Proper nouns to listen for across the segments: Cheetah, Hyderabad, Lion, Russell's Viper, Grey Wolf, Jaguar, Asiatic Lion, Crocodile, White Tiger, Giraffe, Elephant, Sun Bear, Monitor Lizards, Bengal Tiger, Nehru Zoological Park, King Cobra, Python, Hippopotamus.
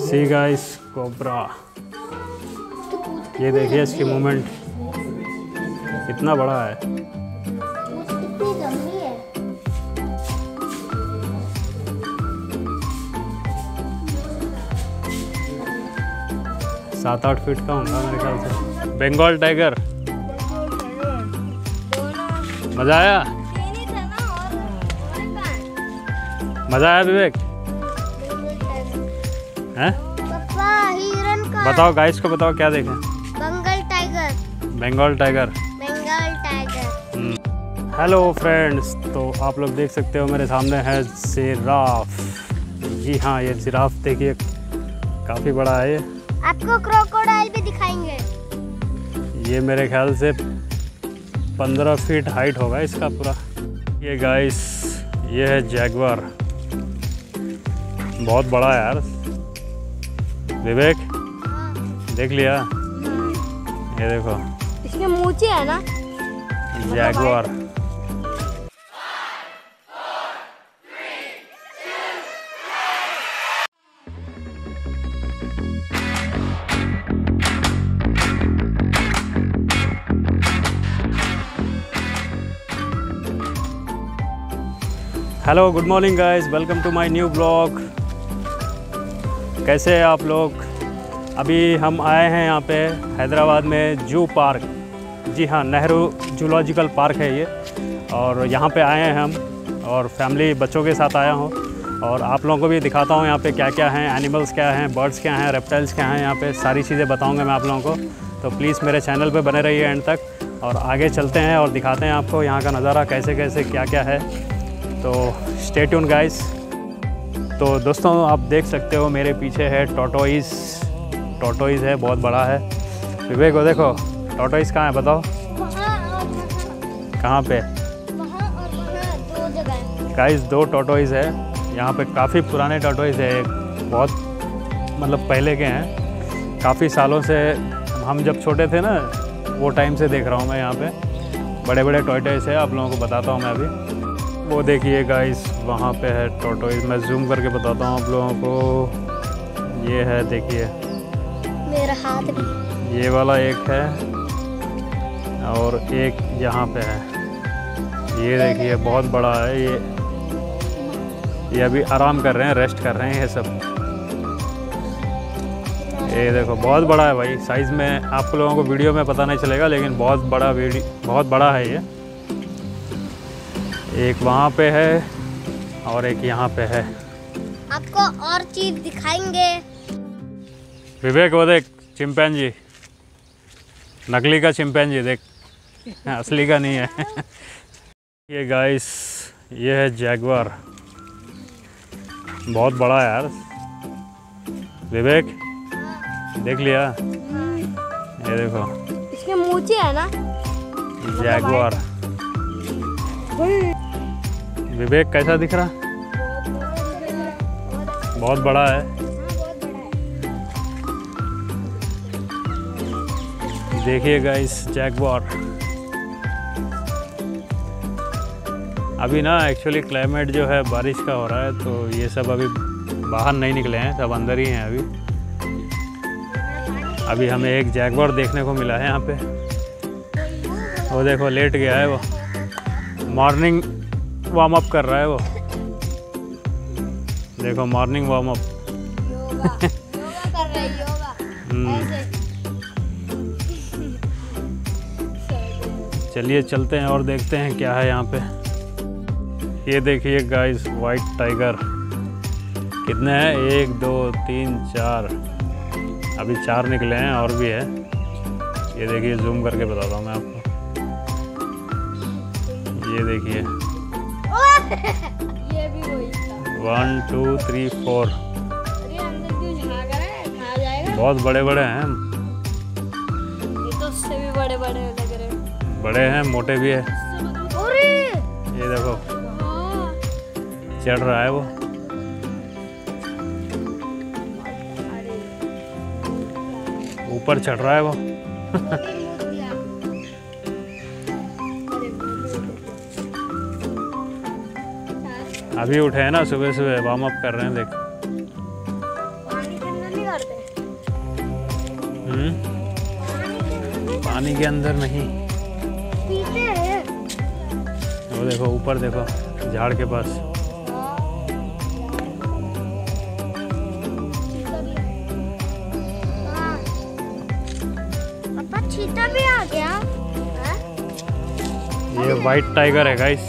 See guys cobra, ये देखिए इसकी मूवमेंट कितना बड़ा है। सात आठ फीट का होगा मेरे ख्याल से। बंगाल टाइगर, मजा आया? मजा आया विवेक? हैं? बताओ गाइस को, बताओ क्या देखें? Bengal tiger. Bengal tiger, Bengal tiger. Hello friends, तो आप लोग देख सकते हो मेरे सामने है जिराफ। जी हाँ, ये जिराफ देखिए काफ़ी बड़ा है। आपको क्रोकोडाइल भी दिखाएंगे। ये मेरे ख्याल से 15 फीट हाइट होगा इसका पूरा। ये गाइस, ये है जैगुआर, बहुत बड़ा यार। विवेक देख लिया? ये देखो इसके मूंछें है ना, jaguar. Hello, good morning guys, welcome to my new blog. कैसे हैं आप लोग? अभी हम आए हैं यहाँ पे हैदराबाद में जू पार्क। जी हाँ, नेहरू जूलॉजिकल पार्क है ये, और यहाँ पे आए हैं हम और फैमिली बच्चों के साथ आया हूँ। और आप लोगों को भी दिखाता हूँ यहाँ पे क्या क्या हैं, एनिमल्स क्या हैं, बर्ड्स क्या हैं, रेप्टाइल्स क्या हैं, यहाँ पर सारी चीज़ें बताऊँगा मैं आप लोगों को। तो प्लीज़ मेरे चैनल पर बने रहिए एंड तक, और आगे चलते हैं और दिखाते हैं आपको यहाँ का नज़ारा कैसे कैसे क्या क्या है। तो स्टे ट्यून गाइस। तो दोस्तों आप देख सकते हो मेरे पीछे है टॉर्टोइस। टॉर्टोइस है, बहुत बड़ा है। विवेक को देखो, टॉर्टोइस कहाँ है बताओ? कहाँ पे? गाइस दो टॉर्टोइस है यहाँ पे। काफ़ी पुराने टॉर्टोइस है, बहुत मतलब पहले के हैं, काफ़ी सालों से। हम जब छोटे थे ना वो टाइम से देख रहा हूँ मैं यहाँ पे। बड़े बड़े टॉर्टोइस है, आप लोगों को बताता हूँ मैं अभी। वो देखिए गाइस, वहाँ पे है टॉर्टोइस। मैं जूम करके बताता हूँ आप लोगों को। ये है, देखिए मेरा हाथ भी। ये वाला एक है और एक यहाँ पे है। ये देखिए बहुत बड़ा है ये अभी आराम कर रहे हैं, रेस्ट कर रहे हैं ये सब। ये देखो बहुत बड़ा है भाई। साइज़ में आप लोगों को वीडियो में पता नहीं चलेगा, लेकिन बहुत बड़ा है ये। एक वहाँ पे है और एक यहाँ पे है। आपको और चीज दिखाएंगे। विवेक वो देख, चिंपैंजी, नकली का चिंपैंजी देख, असली का नहीं है। ये गाइस, ये है जैगुआर, बहुत बड़ा यार। विवेक देख लिया? ये देखो इसके मूंछें है ना, जैगुआर। विवेक कैसा दिख रहा? बहुत बड़ा है। देखिए गाइस, जैगुआर। अभी ना एक्चुअली क्लाइमेट जो है बारिश का हो रहा है, तो ये सब अभी बाहर नहीं निकले हैं, सब अंदर ही हैं अभी। अभी हमें एक जैगुआर देखने को मिला है यहाँ पे। वो देखो लेट गया है, वो मॉर्निंग वार्म अप कर रहा है। वो देखो मॉर्निंग वार्म अप कर रहा है, योगा। चलिए चलते हैं और देखते हैं क्या है यहाँ पे। ये देखिए गाइस, वाइट टाइगर। कितने हैं? 1 2 3 4, अभी 4 निकले हैं और भी है। ये देखिए, जूम करके बताता हूँ मैं आपको। ये देखिए, 1 2 3 4, बहुत बड़े बड़े हैं। ये तो उससे भी बड़े बड़े लग रहे हैं। बड़े हैं, मोटे भी है। ये देखो चढ़ रहा है वो। ऊपर चढ़ रहा है वो। अभी उठे हैं ना सुबह सुबह, वार्म अप कर रहे हैं। देख पानी के अंदर नहीं, वो देखो ऊपर देखो झाड़ के पास। पापा चीता भी आ गया। ये व्हाइट टाइगर है गाइस,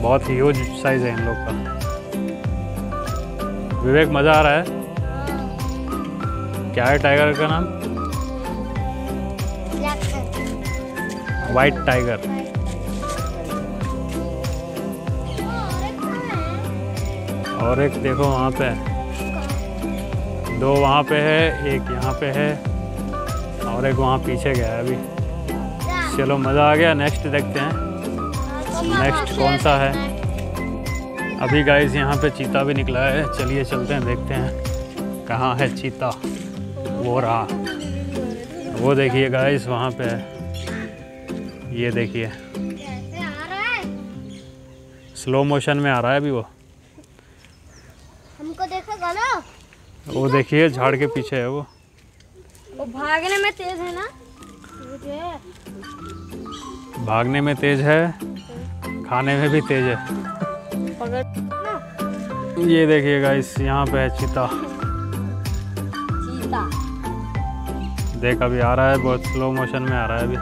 बहुत ह्यूज साइज है इन लोग का। विवेक मजा आ रहा है। क्या है टाइगर का नाम? White tiger. और एक देखो वहाँ पे, दो वहाँ पे है, एक यहाँ पे है और एक वहाँ पीछे गया है अभी। चलो मज़ा आ गया। नेक्स्ट देखते हैं नेक्स्ट कौन सा है। अभी गाइस यहाँ पे चीता भी निकला है। चलिए चलते हैं, देखते हैं कहाँ है चीता। वो रहा, वो देखिए गाइस वहाँ पे है। ये देखिए स्लो मोशन में आ रहा है अभी वो। हमको देखेगा ना। वो देखिए झाड़ के पीछे है वो। वो भागने में तेज है ना, भागने में तेज है, खाने में भी तेज है। ये देखिए गाइस यहाँ पे है चीता। देख अभी आ रहा है, बहुत स्लो मोशन में आ रहा है अभी।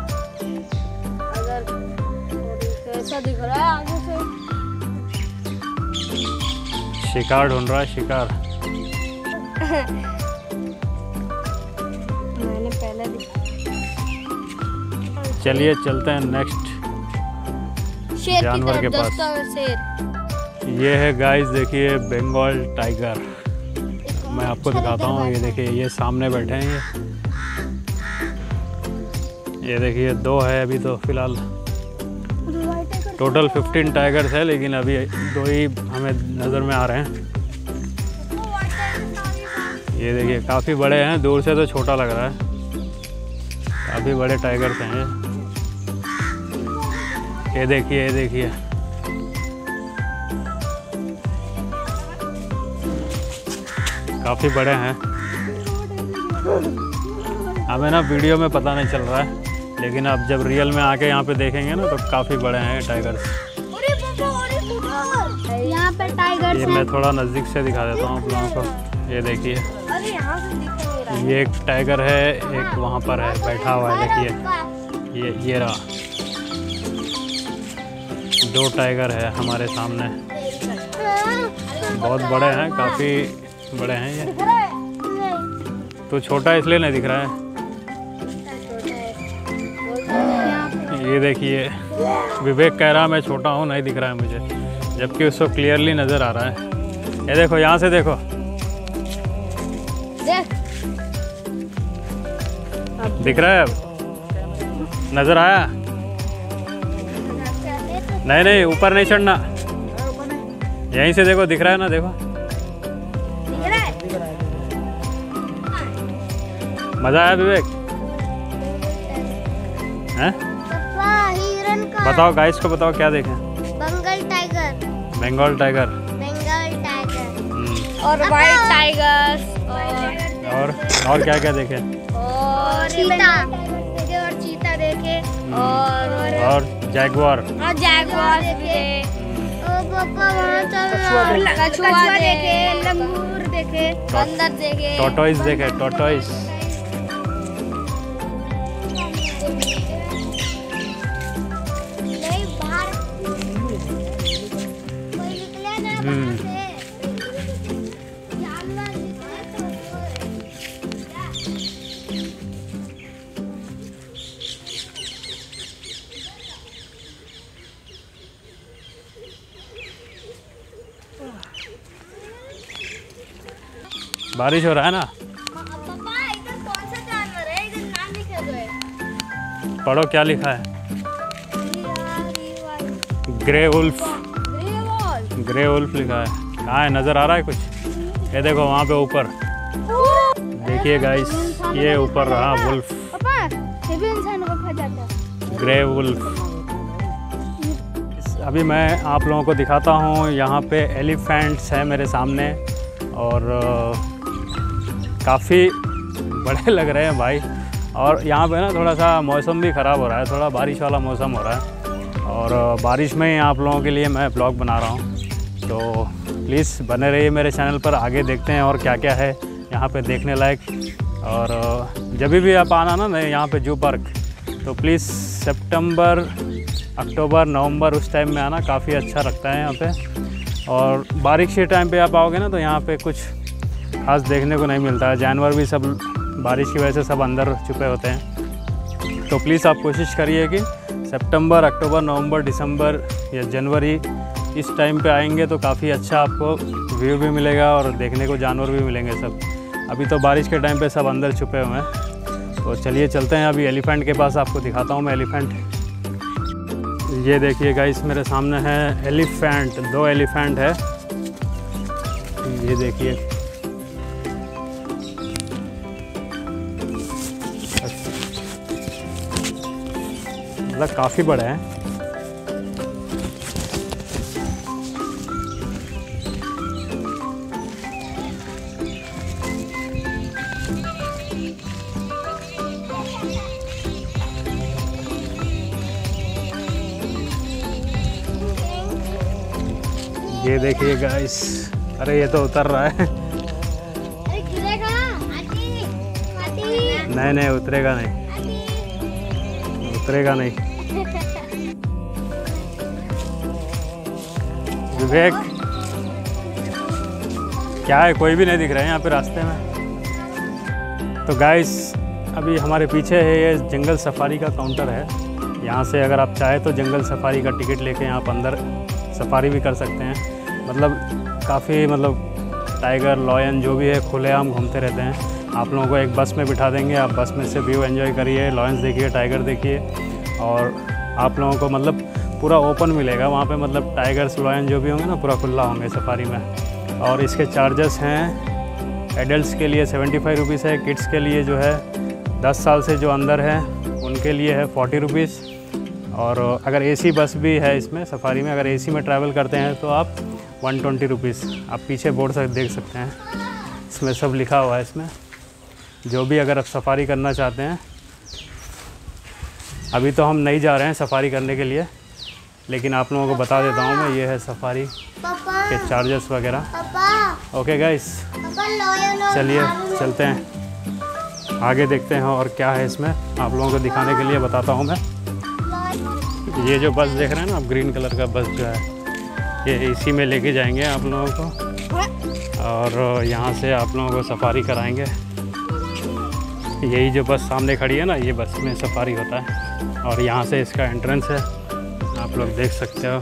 दिख रहा है आगे से शिकार ढूंढ रहा है, शिकार। मैंने पहले देखा। चलिए चलते हैं नेक्स्ट जानवर के पास। ये है गाइस देखिए बंगाल टाइगर। मैं आपको दिखाता हूँ। ये देखिए ये सामने बैठे हैं ये देखिए दो है अभी तो फिलहाल। टोटल 15 टाइगर्स है लेकिन अभी दो ही हमें नज़र में आ रहे हैं। ये देखिए काफ़ी बड़े हैं, दूर से तो छोटा लग रहा है, काफ़ी बड़े टाइगर्स हैं ये। देखिए ये देखिए काफ़ी बड़े हैं। हमें ना वीडियो में पता नहीं चल रहा है लेकिन अब जब रियल में आके यहाँ पे देखेंगे ना तब काफ़ी बड़े हैं टाइगर्स। यहाँ पे टाइगर्स ये मैं थोड़ा नज़दीक से दिखा देता हूँ आप लोगों को। ये देखिए ये एक टाइगर है, एक वहाँ पर है बैठा हुआ है। देखिए ये रहा, दो टाइगर है हमारे सामने। बहुत बड़े हैं, काफ़ी बड़े हैं। ये तो छोटा इसलिए नहीं दिख रहा है। ये देखिए विवेक कह रहा मैं छोटा हूँ, नहीं दिख रहा है मुझे, जबकि उसको क्लियरली नज़र आ रहा है। ये देखो यहाँ से देखो, दिख रहा है अब? नज़र आया? नहीं नहीं ऊपर नहीं चढ़ना, यहीं से देखो, दिख रहा है ना? देखो मज़ा आया विवेक? हैं बताओ गाइस को, बताओ क्या देखें? Bengal tiger. Bengal tiger, Bengal tiger और वाइट टाइगर और क्या क्या देखे? और चीता देखे, और चीता देखे, और जैगुआर, और जैगुआर देखे, कछुआ देखे, लंगूर देखे, बंदर देखे, टॉर्टोइस देखे, टॉर्टोइस। बारिश हो रहा है ना। पापा इधर कौन सा जानवर है? इधर नाम लिखा हुआ है, पढ़ो क्या लिखा है। ग्रे वुल्फ, ग्रे वुल्फ लिखा है। कहाँ है? नजर आ रहा है कुछ? ये देखो वहाँ पे ऊपर देखिए गाइस, ये ऊपर रहा वुल्फ। पापा ये भी इंसानों को खा जाता है ग्रे वुल्फ। अभी मैं आप लोगों को दिखाता हूँ यहाँ पे एलिफेंट्स है मेरे सामने और काफ़ी बड़े लग रहे हैं भाई। और यहाँ पे ना थोड़ा सा मौसम भी ख़राब हो रहा है, थोड़ा बारिश वाला मौसम हो रहा है और बारिश में ही आप लोगों के लिए मैं ब्लॉग बना रहा हूँ, तो प्लीज़ बने रहिए मेरे चैनल पर। आगे देखते हैं और क्या क्या है यहाँ पे देखने लायक। और जब भी आप आना ना मैं यहाँ पे जू पार्क, तो प्लीज़ सितंबर, अक्टूबर, नवंबर उस टाइम में आना, काफ़ी अच्छा लगता है यहाँ पे। और बारिश के टाइम पे आप आओगे ना तो यहाँ पे कुछ खास देखने को नहीं मिलता है, जानवर भी सब बारिश की वजह से सब अंदर छुपे होते हैं। तो प्लीज़ आप कोशिश करिए कि सितंबर, अक्टूबर, नवंबर, दिसंबर या जनवरी इस टाइम पे आएंगे तो काफ़ी अच्छा आपको व्यू भी मिलेगा और देखने को जानवर भी मिलेंगे सब। अभी तो बारिश के टाइम पे सब अंदर छुपे हुए हैं। तो चलिए चलते हैं, अभी एलिफेंट के पास आपको दिखाता हूँ मैं एलिफेंट। ये देखिए गाइस, मेरे सामने है एलिफेंट, दो एलिफेंट है। ये देखिए मतलब काफ़ी बड़े हैं। ये देखिए गाइस, अरे ये तो उतर रहा है। अरे गिरेगा, हाथी। नहीं उतरेगा नहीं, उतरेगा नहीं। विवेक क्या है, कोई भी नहीं दिख रहा है यहाँ पे रास्ते में। तो गाइस अभी हमारे पीछे है ये जंगल सफारी का काउंटर है, यहाँ से अगर आप चाहे तो जंगल सफारी का टिकट लेके आप अंदर सफारी भी कर सकते हैं। मतलब काफ़ी टाइगर, लॉयन जो भी है खुलेआम घूमते रहते हैं। आप लोगों को एक बस में बिठा देंगे, आप बस में से व्यू एंजॉय करिए, लॉयंस देखिए, टाइगर देखिए। और आप लोगों को पूरा ओपन मिलेगा वहाँ पे, टाइगर्स, लॉयन जो भी होंगे ना पूरा खुला होंगे सफारी में। और इसके चार्जेस हैं, एडल्ट्स के लिए 75 रुपीज़ है, किड्स के लिए जो है 10 साल से जो अंदर है उनके लिए है 40 रुपीज़। और अगर एसी बस भी है इसमें सफारी में, अगर एसी में ट्रैवल करते हैं तो आप 120 रुपीज़। आप पीछे बोर्ड से देख सकते हैं, इसमें सब लिखा हुआ है। इसमें जो भी अगर आप सफारी करना चाहते हैं, अभी तो हम नहीं जा रहे हैं सफारी करने के लिए, लेकिन आप लोगों को बता देता हूँ मैं, ये है सफारी के चार्जेस वगैरह। ओके गाइस, चलिए चलते हैं आगे, देखते हैं और क्या है इसमें आप लोगों को दिखाने के लिए बताता हूँ मैं। ये जो बस देख रहे हैं ना आप, ग्रीन कलर का बस जो है, ये इसी में लेके जाएंगे आप लोगों को और यहाँ से आप लोगों को सफारी कराएंगे। यही जो बस सामने खड़ी है ना, ये बस में सफारी होता है और यहाँ से इसका एंट्रेंस है, आप लोग देख सकते हो।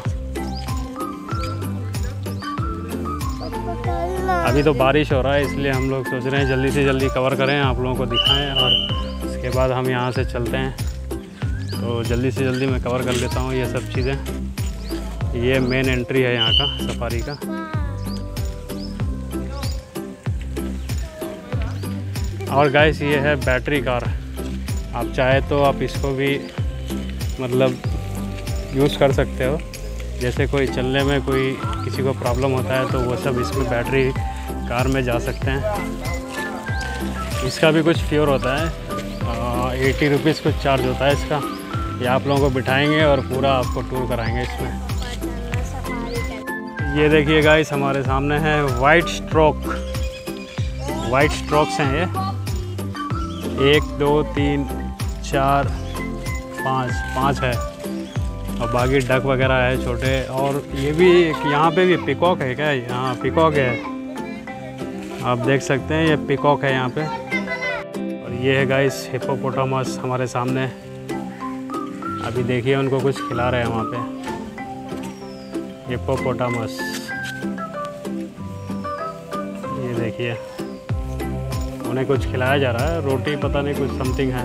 अभी तो बारिश हो रहा है इसलिए हम लोग सोच रहे हैं जल्दी से जल्दी कवर करें, आप लोगों को दिखाएँ और इसके बाद हम यहाँ से चलते हैं। तो जल्दी से जल्दी मैं कवर कर लेता हूँ ये सब चीज़ें। ये मेन एंट्री है यहाँ का सफारी का। और गाइस ये है बैटरी कार, आप चाहे तो आप इसको भी यूज़ कर सकते हो। जैसे कोई चलने में कोई किसी को प्रॉब्लम होता है तो वो सब इसमें बैटरी कार में जा सकते हैं। इसका भी कुछ फ्यूल होता है, 80 रुपीज़ कुछ चार्ज होता है इसका। ये आप लोगों को बिठाएंगे और पूरा आपको टूर कराएंगे इसमें। ये देखिए गाइस, हमारे सामने है वाइट स्ट्रोक, वाइट स्ट्रोक्स हैं ये, 1 2 3 4 5 है और बाकी डक वगैरह है छोटे। और ये भी यहाँ पे भी पिकॉक है क्या? यहाँ पिकॉक है, आप देख सकते हैं ये पिकॉक है यहाँ पे। ये है गाइस हिप्पोपोटामस हमारे सामने, अभी देखिए उनको कुछ खिला रहे हैं वहाँ पे, हिप्पोपोटामस। ये देखिए उन्हें कुछ खिलाया जा रहा है, रोटी पता नहीं कुछ समथिंग है,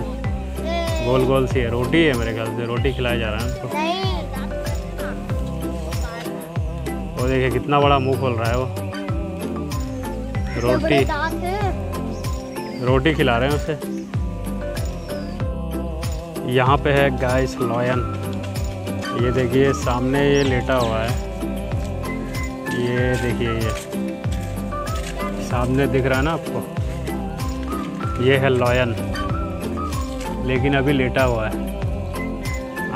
गोल गोल सी है, रोटी है मेरे ख्याल से, रोटी खिलाया जा रहा है उनको। वो देखिए कितना बड़ा मुंह खोल रहा है वो, रोटी रोटी खिला रहे हैं उसे। यहाँ पे है गाइस लॉयन, ये देखिए सामने ये लेटा हुआ है, ये देखिए ये सामने दिख रहा है ना आपको, ये है लॉयन। लेकिन अभी लेटा हुआ है।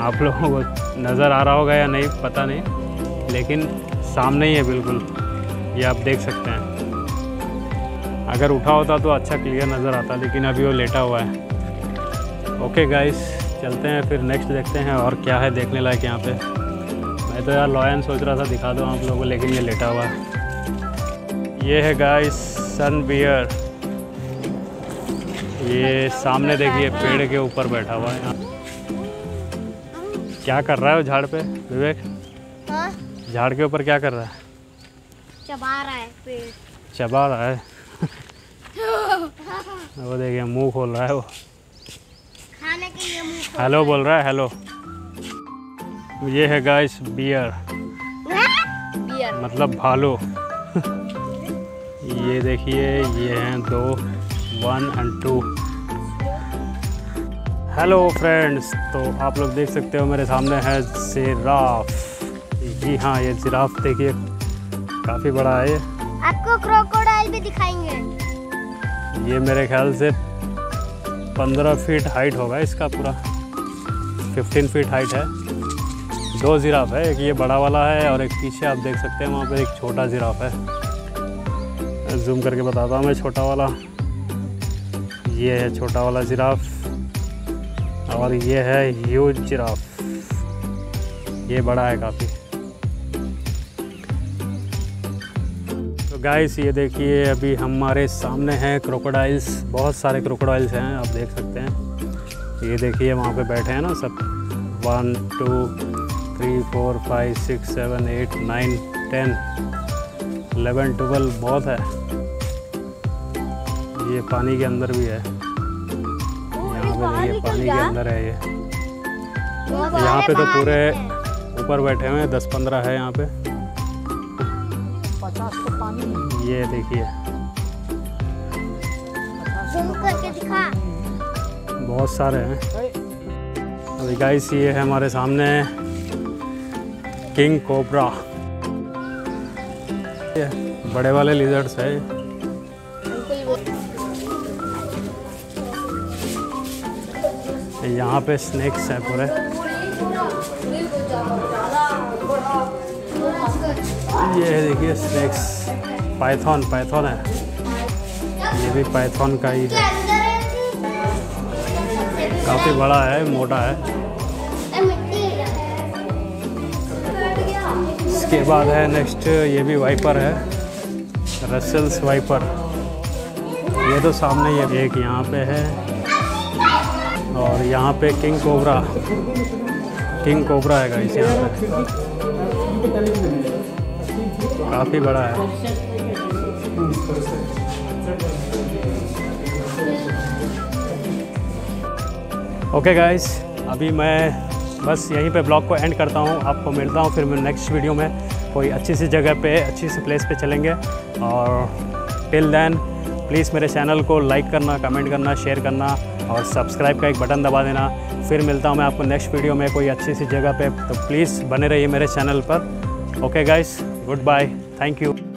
आप लोगों को नज़र आ रहा होगा या नहीं पता नहीं, लेकिन सामने ही है बिल्कुल, ये आप देख सकते हैं। अगर उठा होता तो अच्छा क्लियर नज़र आता, लेकिन अभी वो लेटा हुआ है। ओके गाइस, चलते हैं फिर नेक्स्ट, देखते हैं और क्या है देखने लायक यहाँ पे। मैं तो यार लायन सोच रहा था दिखा दो आप लोगों को, लेकिन ये लेटा हुआ है। ये है गाइस सन बियर, ये सामने देखिए पेड़ के ऊपर बैठा हुआ है। क्या कर रहा है वो झाड़ पे विवेक? झाड़ के ऊपर क्या कर रहा है? चबा रहा है पेड़। चबा रहा है वो देखिए मुंह खोल रहा है वो, खाने के लिए मुंह खोल। हेलो बोल रहा है, हेलो। ये है गाइस बियर, मतलब भालू। ये देखिए, ये हैं दो, 1 और 2। हेलो फ्रेंड्स, तो आप लोग देख सकते हो मेरे सामने है जिराफ। जी हाँ, ये जिराफ देखिए काफ़ी बड़ा है। आपको क्रोकोडाइल भी दिखाएंगे। ये मेरे ख्याल से 15 फीट हाइट होगा इसका, पूरा 15 फीट हाइट है। 2 जिराफ है, एक ये बड़ा वाला है और एक पीछे आप देख सकते हैं वहाँ पे एक छोटा जिराफ है। जूम करके बताता हूँ मैं, छोटा वाला ये है, छोटा वाला जिराफ। और ये है ह्यूज जिराफ, ये बड़ा है काफ़ी। गाइस ये देखिए अभी हमारे सामने हैं क्रोकोडाइल्स, बहुत सारे क्रोकोडाइल्स हैं आप देख सकते हैं। ये देखिए वहाँ पे बैठे हैं ना सब, 1 2 3 4 5 6 7 8 9 10 11 12 बहुत है। ये पानी के अंदर भी है, यहाँ पे देखिए पानी के अंदर है ये। यहाँ पे तो पूरे ऊपर बैठे हुए हैं, 10-15 है यहाँ पे। ये देखिए दिखा, बहुत सारे हैं। अभी गाइस ये है हमारे सामने किंग कोबरा, ये बड़े वाले लिजर्ड्स है। यहाँ पे स्नेक्स है पूरे। ये है देखिए स्नेक्स, पाइथन है, ये भी पाइथन का ही है। काफ़ी बड़ा है, मोटा है। इसके बाद है नेक्स्ट, ये भी वाइपर है, रसेल्स वाइपर। ये तो सामने ही है, एक यहाँ पे है। और यहाँ पे किंग कोबरा, है गाइस यहाँ पे, काफ़ी बड़ा है। ओके गाइस, अभी मैं बस यहीं पे ब्लॉग को एंड करता हूँ। आपको मिलता हूँ फिर मैं नेक्स्ट वीडियो में, कोई अच्छी सी जगह पे, अच्छी सी प्लेस पे चलेंगे। और टिल देन प्लीज़ मेरे चैनल को लाइक करना, कमेंट करना, शेयर करना और सब्सक्राइब का एक बटन दबा देना। फिर मिलता हूँ मैं आपको नेक्स्ट वीडियो में कोई अच्छी सी जगह पे, तो प्लीज़ बने रहिए मेरे चैनल पर। Okay guys, good bye, thank you.